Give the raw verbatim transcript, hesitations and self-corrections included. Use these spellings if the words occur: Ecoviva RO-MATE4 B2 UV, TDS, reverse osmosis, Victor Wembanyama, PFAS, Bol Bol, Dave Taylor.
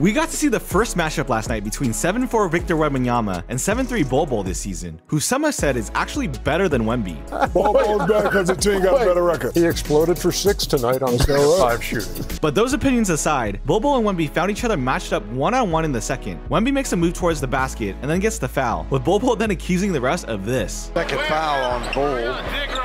We got to see the first matchup last night between seven four Victor Wembanyama and seven three Bol Bol this season, who some have said is actually better than Wemby. Bol Bol's better because the team got a better record. He exploded for six tonight on his five shooting. But those opinions aside, Bol Bol and Wemby found each other matched up one-on-one in the second. Wemby makes a move towards the basket and then gets the foul, with Bol Bol then accusing the refs of this. Second foul on Bol.